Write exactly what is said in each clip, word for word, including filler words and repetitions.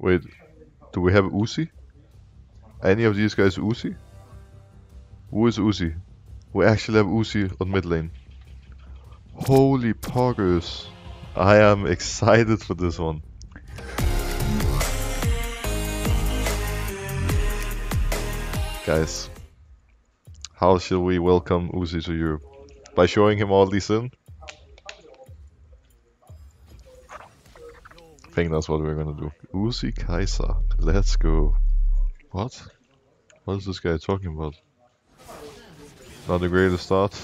Wait, do we have Uzi? Any of these guys Uzi? Who is Uzi? We actually have Uzi on mid lane. Holy poggers. I am excited for this one. Guys, how shall we welcome Uzi to Europe? By showing him all these in? I think that's what we're gonna do. Uzi Kaiser, let's go. What? What is this guy talking about? Not the greatest start.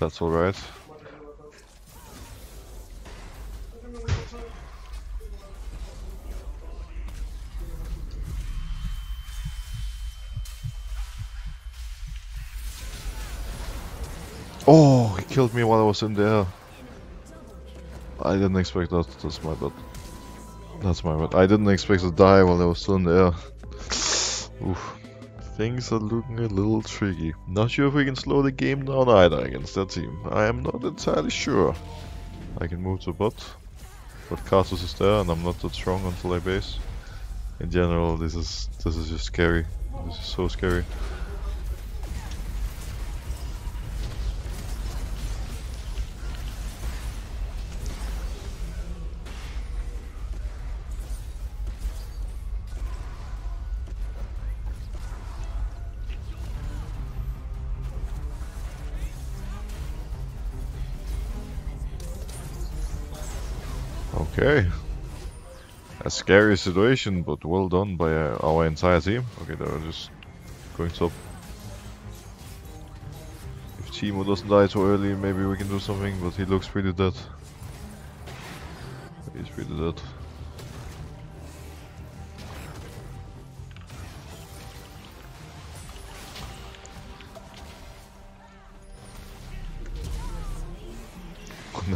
That's alright. Oh, he killed me while I was in there. I didn't expect that. That's my bad. That's my bad. I didn't expect to die while I was still in the air. Oof. Things are looking a little tricky. Not sure if we can slow the game down either against that team. I am not entirely sure. I can move to bot, but Karthus is there and I'm not that strong until I base. In general, this is this is just scary. This is so scary. Okay, a scary situation, but well done by uh, our entire team. Okay, they were just going top. If Teemo doesn't die too early, maybe we can do something, but he looks pretty dead. He's pretty dead.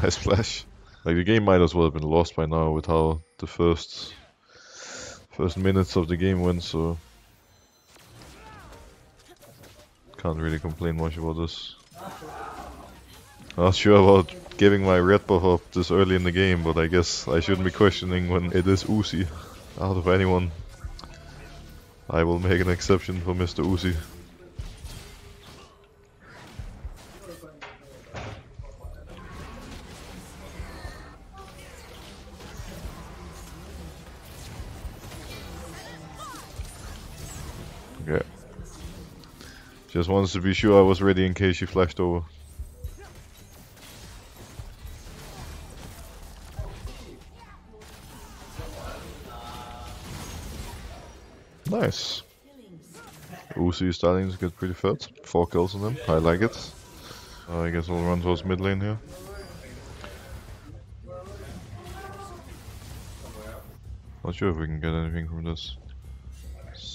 Nice flash. Like, the game might as well have been lost by now with how the first first minutes of the game went, so can't really complain much about this. Not sure about giving my red buff up this early in the game, but I guess I shouldn't be questioning when it is Uzi. Out of anyone, I will make an exception for Mister Uzi. Okay. Just wanted to be sure I was ready in case she flashed over. Nice. Uzi is starting to get pretty fat. Four kills on him. I like it. Uh, I guess I'll run towards mid lane here. Not sure if we can get anything from this.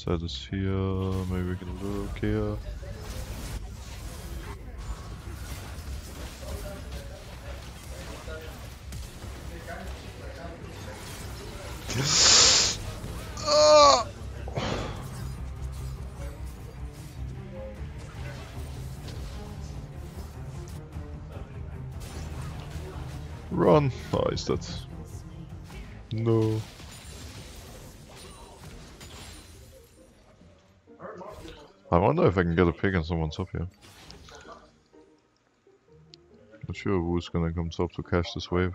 That is here, maybe we can look here. Ah! Run! Oh, is that? No. I wonder if I can get a pick on someone top here. Not sure who's gonna come top to catch this wave.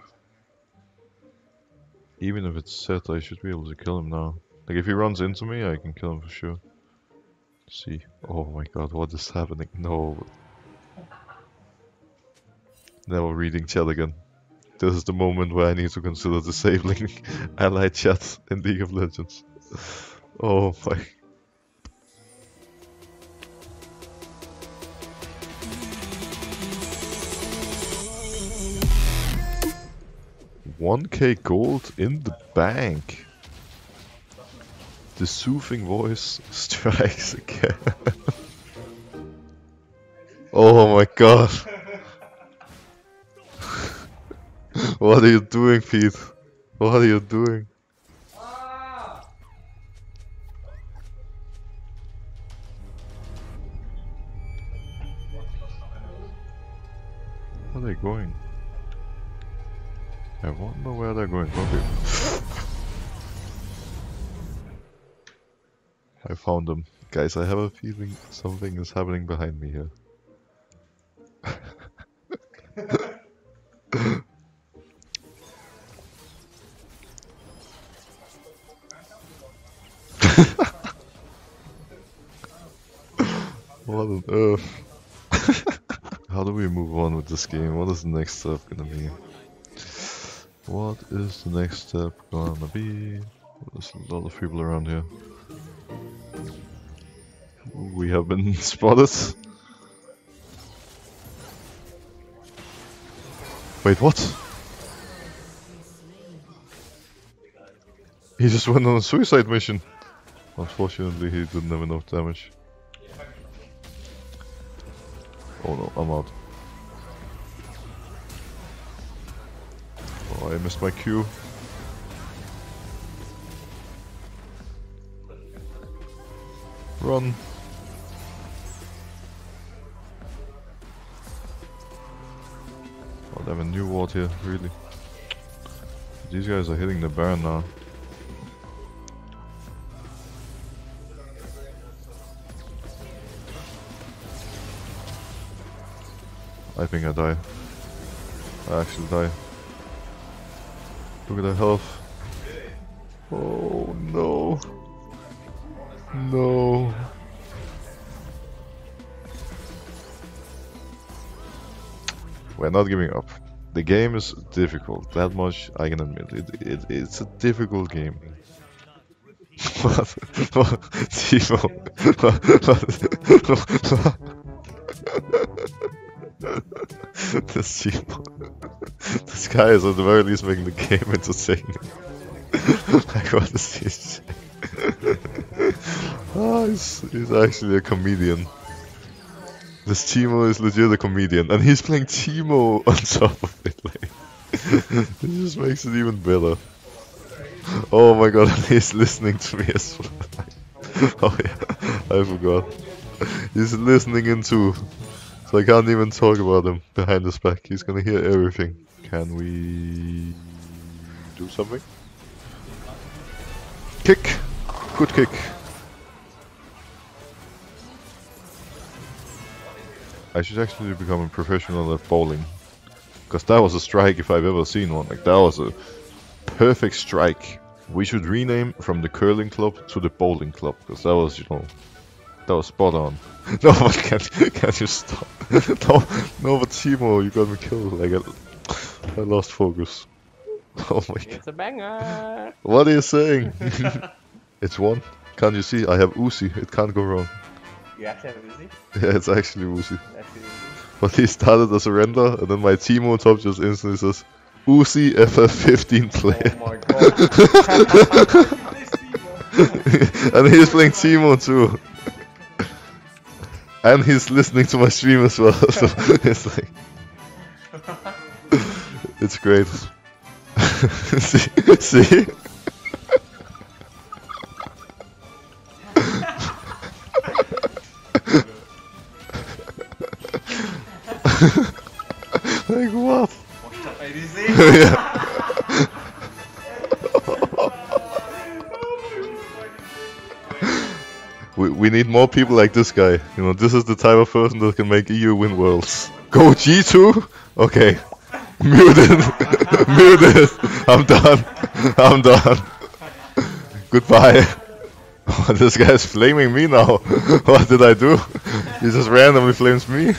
Even if it's set, I should be able to kill him now. Like, if he runs into me, I can kill him for sure. Let's see. Oh my god, what is happening? No. Never reading chat again. This is the moment where I need to consider disabling allied chat in League of Legends. Oh my... one K gold in the bank. The soothing voice strikes again. Oh my god. What are you doing, Pete? What are you doing? Where are they going? I wonder where they're going. Okay. I found him. Guys, I have a feeling something is happening behind me here. What on earth? How do we move on with this game? What is the next step gonna be? What is the next step gonna be? There's a lot of people around here. We have been spotted. Wait, what? He just went on a suicide mission. Unfortunately, he didn't have enough damage. Oh no, I'm out. Oh, I missed my Q. Run. Oh, they have a new ward here, really. These guys are hitting the Baron now. I think I die. I actually die. Look at the health. Oh no. No. We're not giving up. The game is difficult. That much I can admit. It, it, it's a difficult game. What? What? Teemo. This Teemo. This guy is at the very least making the game entertaining. Like, what is he saying? Oh, he's, he's actually a comedian. This Teemo is legit a comedian, and he's playing Teemo on top of it. Like, it just makes it even better. Oh my god, he's listening to me as well. Oh yeah, I forgot. He's listening in too. So I can't even talk about him behind his back. He's gonna hear everything. Can we do something? Kick! Good kick. I should actually become a professional at bowling. Because that was a strike if I've ever seen one. Like, that was a perfect strike. We should rename from the curling club to the bowling club. Because that was, you know, that was spot on. No, but can, can you stop? No, no, but Teemo, you got me killed. Like, I, I lost focus. Oh my god. It's a banger! What are you saying? It's one. Can't you see? I have Uzi. It can't go wrong. You actually have Uzi? Yeah, it's actually Uzi. Actually Uzi. But he started as a render, and then my Teemo top just instantly says, Uzi F F fifteen player. Oh my god. And he's playing Teemo too. And he's listening to my stream as well, so it's like... It's great. See? See? Like, what? Washed up A D C? Yeah. We, we need more people like this guy. You know, this is the type of person that can make E U win worlds. Go G two? Okay. Muted. Muted. I'm done. I'm done. Goodbye. This guy's flaming me now. What did I do? He just randomly flames me.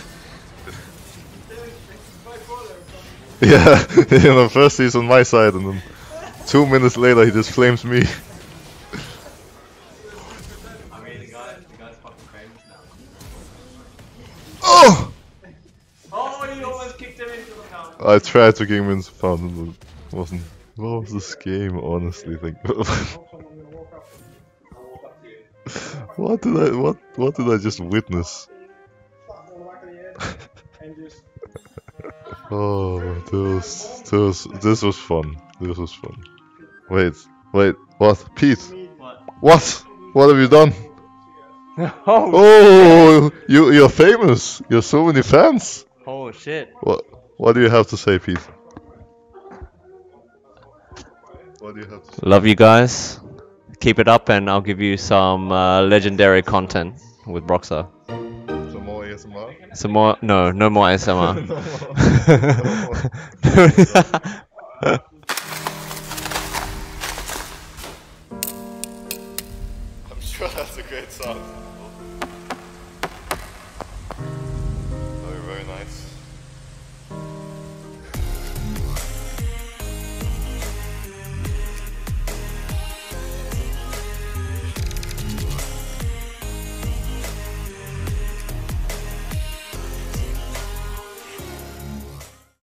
Yeah, you know, first he's on my side and then two minutes later he just flames me. Oh! Oh, you almost kicked him into the fountain. I tried to kick him into the fountain, but it wasn't. What was this game, honestly? Like, what did I? What? What did I just witness? Oh, this was, this was, this was fun. This was fun. Wait, wait, what? Pete? What? What have you done? No. Oh, you, you're famous. You have so many fans. Oh shit. What, what do you have to say, Pete? What do you have to say? Love you guys. keep it up, and I'll give you some uh, legendary content with Broxah. Some more A S M R? Some more? No, no more A S M R. No more. I'm sure that's a great song.